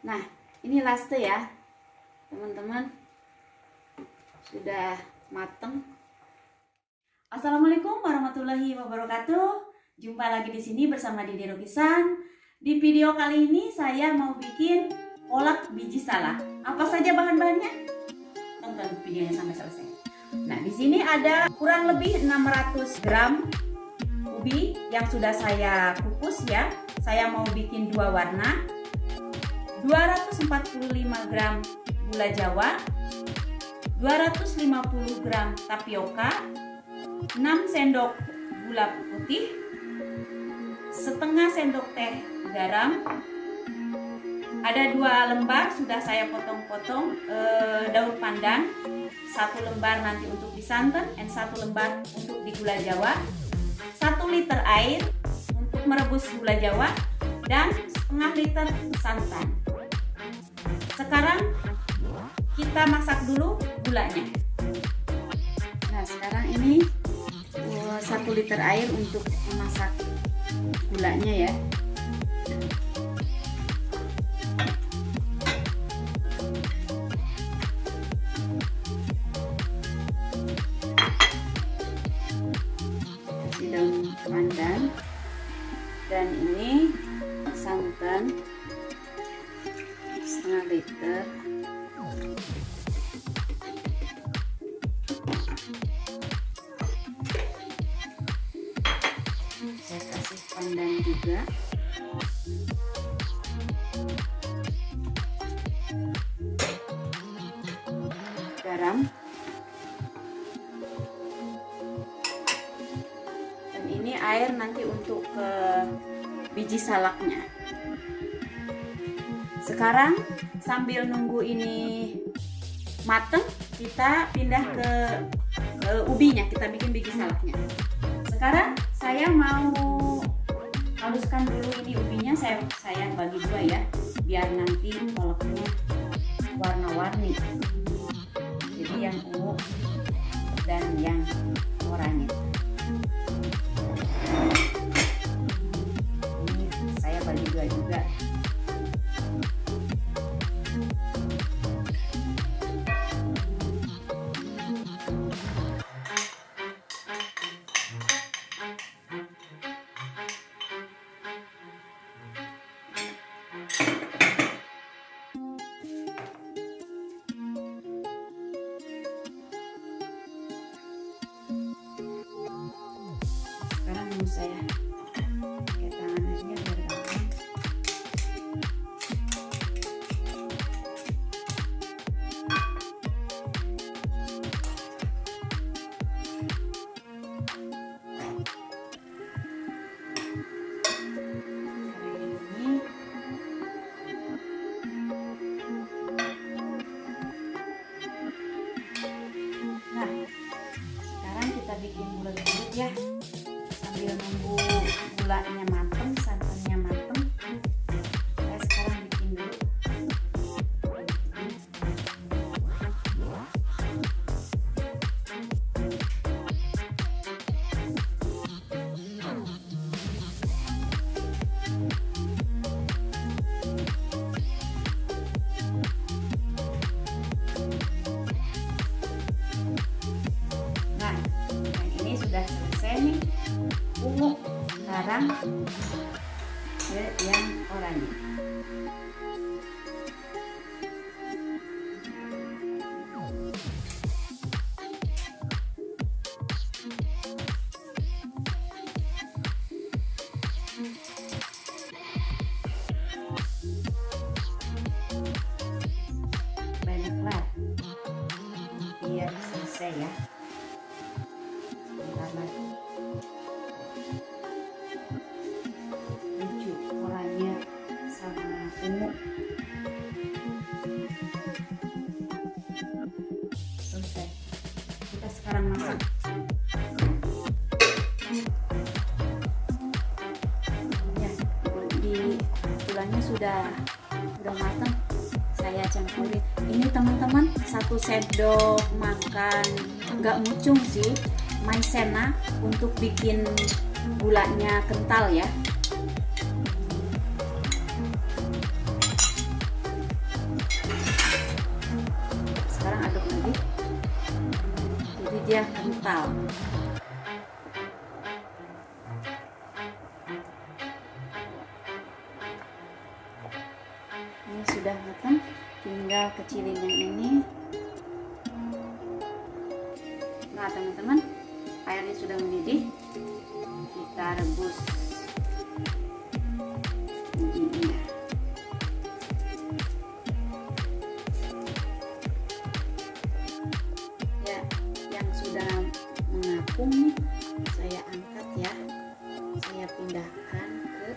Nah, ini laste ya teman-teman, sudah mateng. Assalamualaikum warahmatullahi wabarakatuh. Jumpa lagi di sini bersama Deedee Rockysan. Di video kali ini saya mau bikin kolak biji salah. Apa saja bahan-bahannya? Tonton videonya sampai selesai. Nah, di sini ada kurang lebih 600 gram ubi yang sudah saya kukus ya. Saya mau bikin dua warna. 245 gram gula jawa, 250 gram tapioka, 6 sendok gula putih, setengah sendok teh garam. Ada 2 lembar sudah saya potong-potong daun pandan, 1 lembar nanti untuk di santan dan 1 lembar untuk di gula jawa, 1 liter air untuk merebus gula jawa dan setengah liter santan. Sekarang kita masak dulu gulanya. Nah, sekarang ini 1 liter air untuk memasak gulanya ya. Kasih daun pandan dan ini santan setengah liter. Saya kasih pandan juga. Garam. Dan ini air nanti untuk ke biji salaknya. Sekarang sambil nunggu ini mateng, kita pindah ke ubinya, kita bikin biji salaknya. Sekarang saya mau haluskan dulu ini ubinya, saya bagi dua ya, biar nanti kolaknya warna-warni. Jadi yang ungu dan yang oranye. Juga sekarang mau saya bikin bulat-bulat ya, sambil nunggu gulanya mateng, santannya mateng. Saya sekarang bikin dulu. Sudah selesai nih ungu, sekarang ke yang oranye. Banyaklah biar selesai ya. Lucu warnanya sama ungu. Selesai. Kita sekarang masak. Ya, di gulanya sudah matang. Saya campurin. Ini teman-teman 1 sendok makan, enggak mucung sih, maizena untuk bikin gulanya kental ya. dia kental. Ini sudah matang, tinggal kecilin yang ini. Nah teman-teman, airnya sudah mendidih, kita rebus ini. Ya, yang sudah mengapung nih saya angkat ya, saya pindahkan ke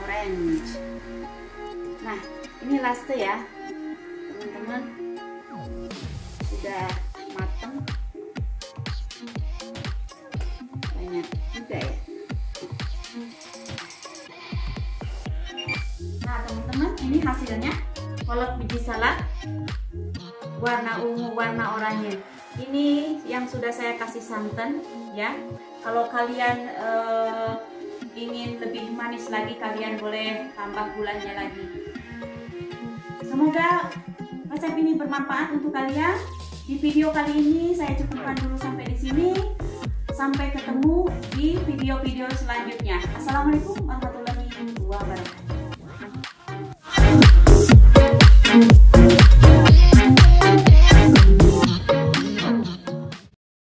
orange. Nah, ini last ya, teman-teman, sudah matang banyak juga ya. Nah, teman-teman, ini hasilnya kolak biji salad warna ungu, warna oranye. Ini yang sudah saya kasih santan ya. Kalau kalian ingin lebih manis lagi, kalian boleh tambah gulanya lagi. Semoga resep ini bermanfaat untuk kalian. Di video kali ini saya cukupkan dulu sampai di sini. Sampai ketemu di video-video selanjutnya. Assalamualaikum warahmatullahi wabarakatuh.